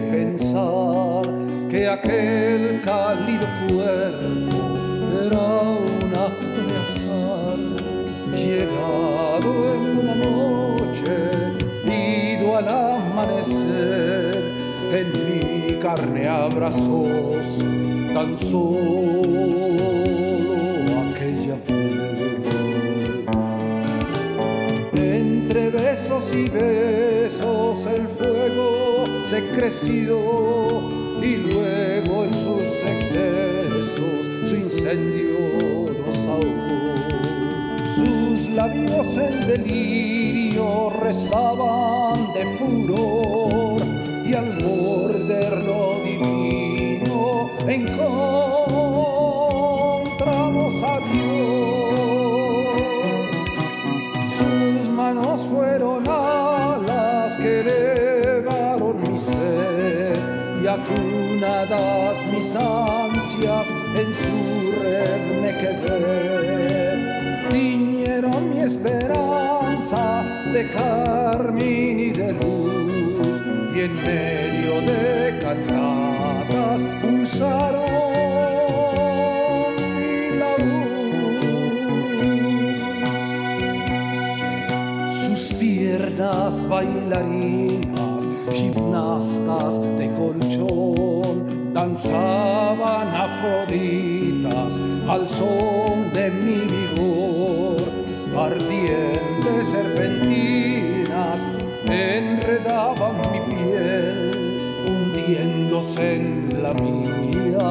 de pensar que aquel cálido cuerpo era un acto de azar, llegado en una noche, ido al amanecer, en mi carne abrazos tan solo aquella piel. Entre besos y besos el fuego se creció y luego en sus excesos su incendio nos ahogó. Sus labios en delirio rezaban de furor y al morder lo divino encontramos a Dios. Sus manos fueron alas que elevaron mi ser y acunadas mis ansias en su red me quedé. Tiñeron mi esperanza de carmín y de luz y en medio de cantatas pulsaron mi laúd. Sus piernas bailarinas, gimnastas de colchón, danzaban afroditas al son de mi vigor, ardientes serpentinas enredaban mi piel, hundiéndose en la mía,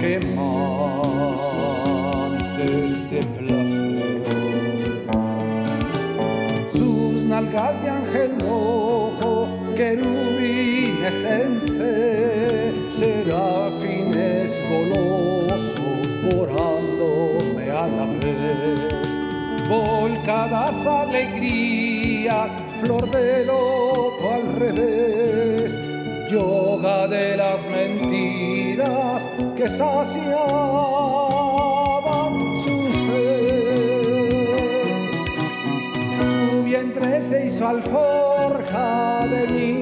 quemantes de placer. Sus nalgas de ángel loco, querubines en fe, serafines golosos, orándome a la vez, volcadas alegrías, flor de loto al revés, yoga de las mentiras que saciaban su sed. Su vientre se hizo alforja de mi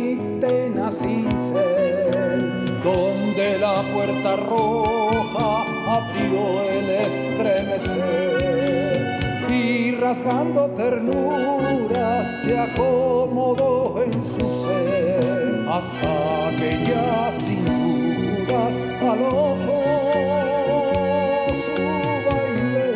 tenaz cincel, donde la puerta roja abrió el estremecer y rasgando ternuras se acomodó en su ser hasta que ya sin dudas alojó su baile.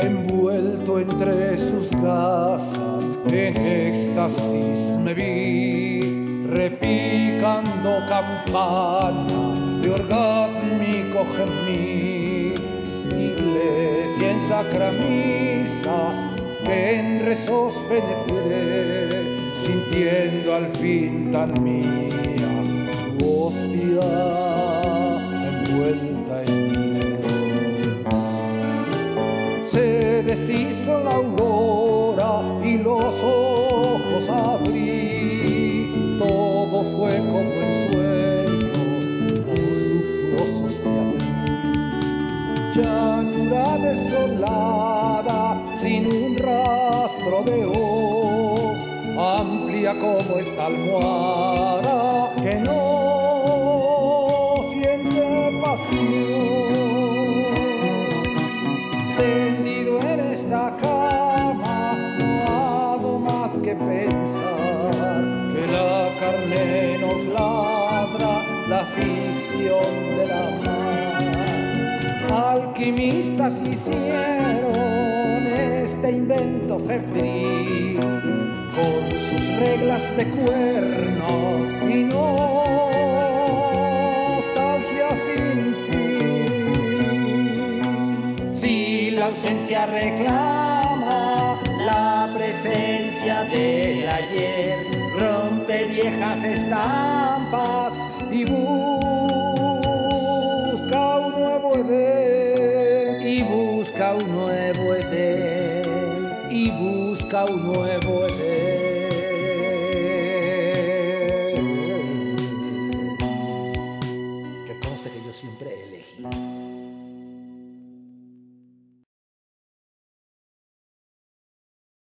Envuelto entre sus gasas en éxtasis me vi repicando campanas de orgásmico gemir. Iglesia en sacra misa que en rezos penetré, sintiendo al fin tan mía su hostia envuelta en miel. Se deshizo la aurora y los ojos abrí, todo fue como en sueños voluptuosos de amor. Llanura desolada, sin un rastro de hoz, amplia como esta almohada que no siente pasión. Tendido en esta cama no hago más que pensar que la carne nos ladra la ficción de la mar. Alquimistas hicieron este invento febril con sus reglas de cuernos y nostalgia sin fin. Si la ausencia reclama la presencia del ayer, rompe viejas estampas y busca un nuevo Edén, y busca un nuevo Edén, y busca un nuevo Edén. Que conste que yo siempre elegí.